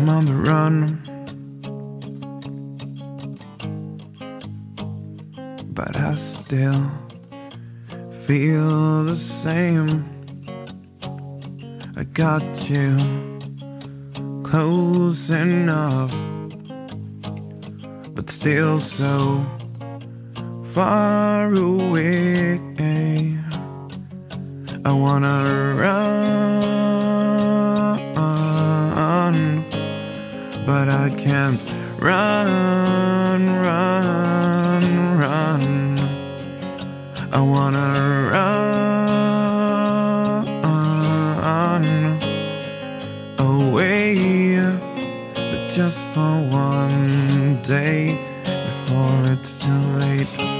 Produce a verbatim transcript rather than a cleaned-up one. I'm on the run, but I still feel the same. I got you close enough, but still so far away. I wanna run, but I can't run, run, run. I wanna run away, but just for one day before it's too late.